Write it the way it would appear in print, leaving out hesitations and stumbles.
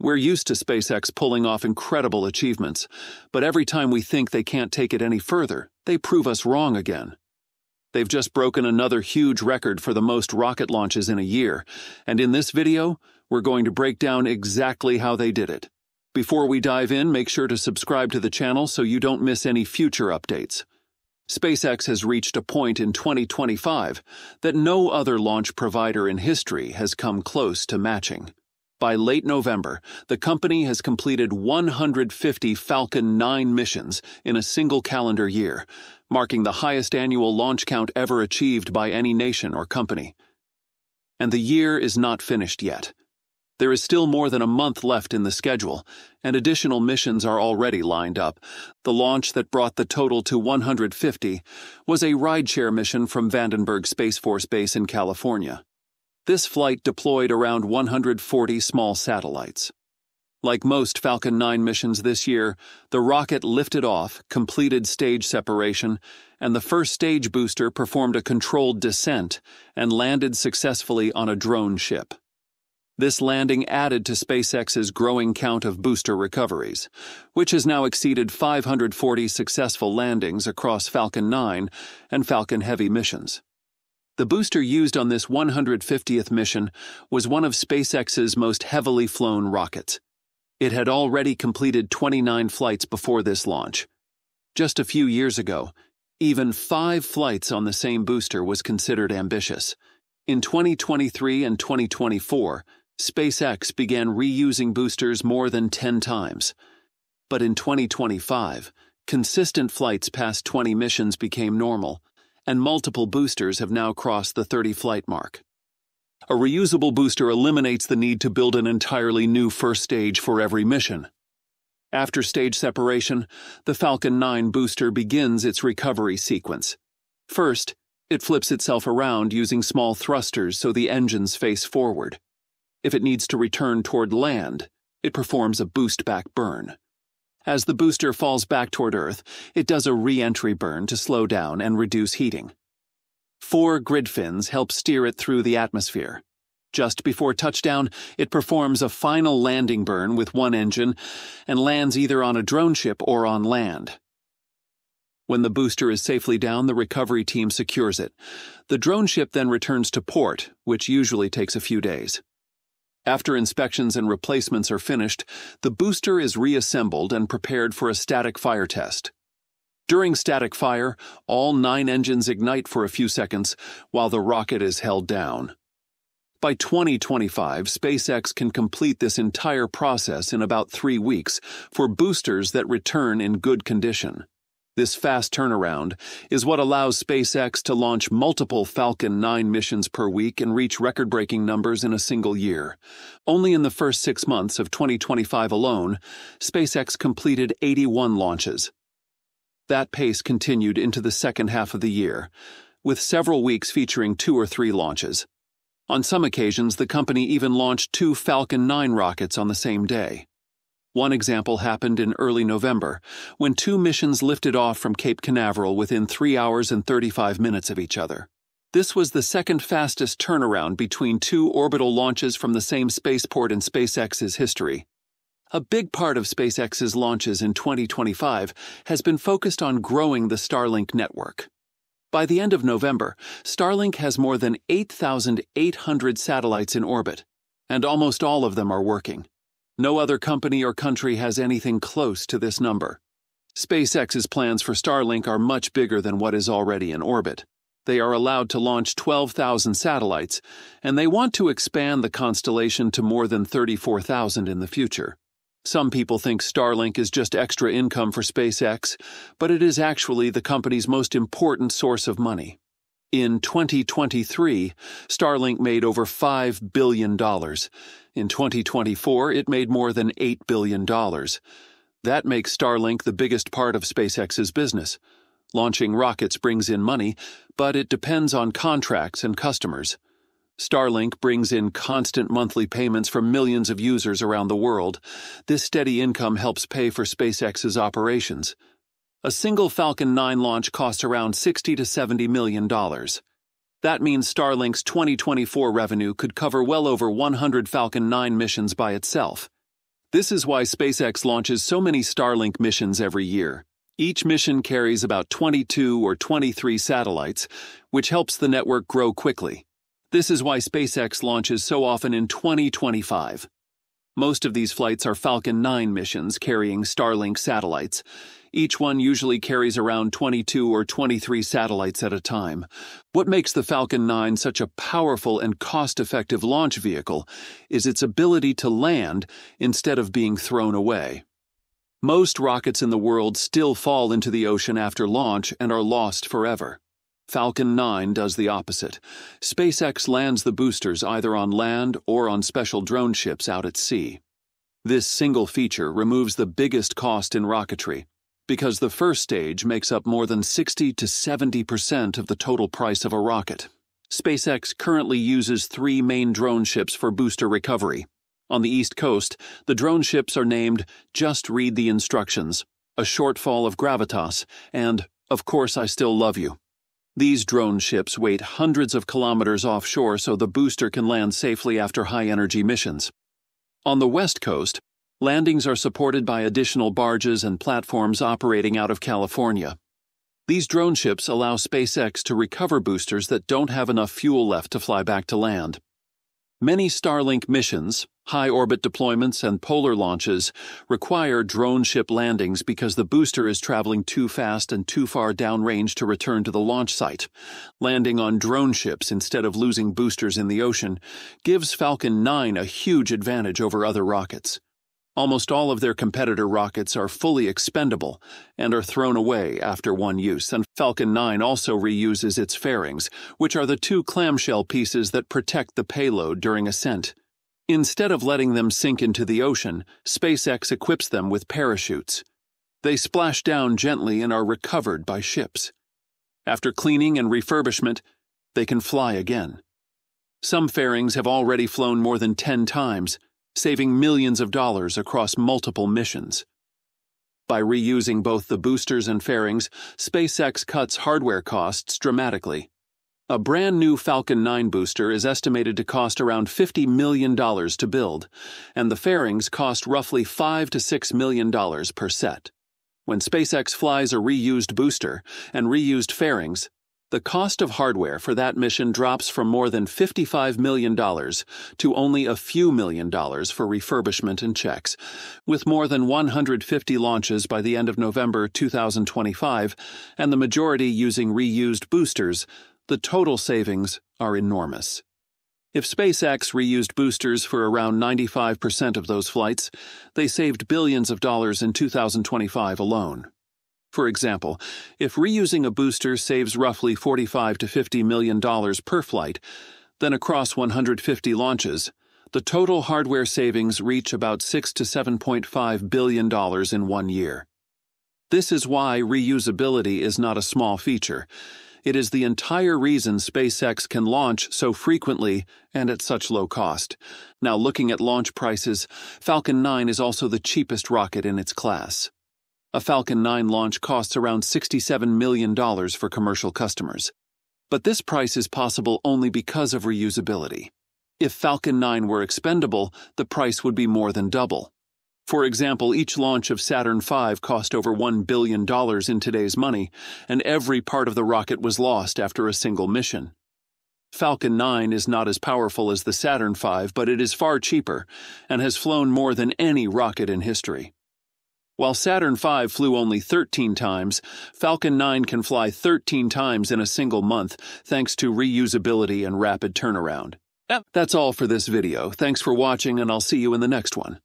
We're used to SpaceX pulling off incredible achievements, but every time we think they can't take it any further, they prove us wrong again. They've just broken another huge record for the most rocket launches in a year, and in this video, we're going to break down exactly how they did it. Before we dive in, make sure to subscribe to the channel so you don't miss any future updates. SpaceX has reached a point in 2025 that no other launch provider in history has come close to matching. By late November, the company has completed 150 Falcon 9 missions in a single calendar year, marking the highest annual launch count ever achieved by any nation or company. And the year is not finished yet. There is still more than a month left in the schedule, and additional missions are already lined up. The launch that brought the total to 150 was a rideshare mission from Vandenberg Space Force Base in California. This flight deployed around 140 small satellites. Like most Falcon 9 missions this year, the rocket lifted off, completed stage separation, and the first stage booster performed a controlled descent and landed successfully on a drone ship. This landing added to SpaceX's growing count of booster recoveries, which has now exceeded 540 successful landings across Falcon 9 and Falcon Heavy missions. The booster used on this 150th mission was one of SpaceX's most heavily flown rockets. It had already completed 29 flights before this launch. Just a few years ago, even 5 flights on the same booster was considered ambitious. In 2023 and 2024, SpaceX began reusing boosters more than 10 times. But in 2025, consistent flights past 20 missions became normal, and multiple boosters have now crossed the 30-flight mark. A reusable booster eliminates the need to build an entirely new first stage for every mission. After stage separation, the Falcon 9 booster begins its recovery sequence. First, it flips itself around using small thrusters so the engines face forward. If it needs to return toward land, it performs a boost-back burn. As the booster falls back toward Earth, it does a re-entry burn to slow down and reduce heating. 4 grid fins help steer it through the atmosphere. Just before touchdown, it performs a final landing burn with one engine and lands either on a drone ship or on land. When the booster is safely down, the recovery team secures it. The drone ship then returns to port, which usually takes a few days. After inspections and replacements are finished, the booster is reassembled and prepared for a static fire test. During static fire, all 9 engines ignite for a few seconds while the rocket is held down. By 2025, SpaceX can complete this entire process in about 3 weeks for boosters that return in good condition. This fast turnaround is what allows SpaceX to launch multiple Falcon 9 missions per week and reach record-breaking numbers in a single year. Only in the first 6 months of 2025 alone, SpaceX completed 81 launches. That pace continued into the second half of the year, with several weeks featuring 2 or 3 launches. On some occasions, the company even launched 2 Falcon 9 rockets on the same day. One example happened in early November, when 2 missions lifted off from Cape Canaveral within 3 hours and 35 minutes of each other. This was the second fastest turnaround between 2 orbital launches from the same spaceport in SpaceX's history. A big part of SpaceX's launches in 2025 has been focused on growing the Starlink network. By the end of November, Starlink has more than 8,800 satellites in orbit, and almost all of them are working. No other company or country has anything close to this number. SpaceX's plans for Starlink are much bigger than what is already in orbit. They are allowed to launch 12,000 satellites, and they want to expand the constellation to more than 34,000 in the future. Some people think Starlink is just extra income for SpaceX, but it is actually the company's most important source of money. In 2023, Starlink made over $5 billion. In 2024, it made more than $8 billion. That makes Starlink the biggest part of SpaceX's business. Launching rockets brings in money, but it depends on contracts and customers. Starlink brings in constant monthly payments from millions of users around the world. This steady income helps pay for SpaceX's operations. A single Falcon 9 launch costs around $60 to $70 million. That means Starlink's 2024 revenue could cover well over 100 Falcon 9 missions by itself. This is why SpaceX launches so many Starlink missions every year. Each mission carries about 22 or 23 satellites, which helps the network grow quickly. This is why SpaceX launches so often in 2025. Most of these flights are Falcon 9 missions carrying Starlink satellites. Each one usually carries around 22 or 23 satellites at a time. What makes the Falcon 9 such a powerful and cost-effective launch vehicle is its ability to land instead of being thrown away. Most rockets in the world still fall into the ocean after launch and are lost forever. Falcon 9 does the opposite. SpaceX lands the boosters either on land or on special drone ships out at sea. This single feature removes the biggest cost in rocketry, because the first stage makes up more than 60 to 70% of the total price of a rocket. SpaceX currently uses 3 main drone ships for booster recovery. On the East Coast, the drone ships are named Just Read the Instructions, A Shortfall of Gravitas, and Of Course I Still Love You. These drone ships wait hundreds of kilometers offshore so the booster can land safely after high-energy missions. On the West Coast, landings are supported by additional barges and platforms operating out of California. These drone ships allow SpaceX to recover boosters that don't have enough fuel left to fly back to land. Many Starlink missions, high-orbit deployments, and polar launches require drone ship landings because the booster is traveling too fast and too far downrange to return to the launch site. Landing on drone ships instead of losing boosters in the ocean gives Falcon 9 a huge advantage over other rockets. Almost all of their competitor rockets are fully expendable and are thrown away after one use, and Falcon 9 also reuses its fairings, which are the 2 clamshell pieces that protect the payload during ascent. Instead of letting them sink into the ocean, SpaceX equips them with parachutes. They splash down gently and are recovered by ships. After cleaning and refurbishment, they can fly again. Some fairings have already flown more than 10 times, saving millions of dollars across multiple missions. By reusing both the boosters and fairings, SpaceX cuts hardware costs dramatically. A brand new Falcon 9 booster is estimated to cost around $50 million to build, and the fairings cost roughly $5 to $6 million per set. When SpaceX flies a reused booster and reused fairings, the cost of hardware for that mission drops from more than $55 million to only a few million dollars for refurbishment and checks. With more than 150 launches by the end of November 2025, and the majority using reused boosters, the total savings are enormous. If SpaceX reused boosters for around 95% of those flights, they saved billions of dollars in 2025 alone. For example, if reusing a booster saves roughly $45 to $50 million per flight, then across 150 launches, the total hardware savings reach about $6 to $7.5 billion in one year. This is why reusability is not a small feature. It is the entire reason SpaceX can launch so frequently and at such low cost. Now, looking at launch prices, Falcon 9 is also the cheapest rocket in its class. A Falcon 9 launch costs around $67 million for commercial customers. But this price is possible only because of reusability. If Falcon 9 were expendable, the price would be more than double. For example, each launch of Saturn V cost over $1 billion in today's money, and every part of the rocket was lost after a single mission. Falcon 9 is not as powerful as the Saturn V, but it is far cheaper and has flown more than any rocket in history. While Saturn V flew only 13 times, Falcon 9 can fly 13 times in a single month thanks to reusability and rapid turnaround. That's all for this video. Thanks for watching, and I'll see you in the next one.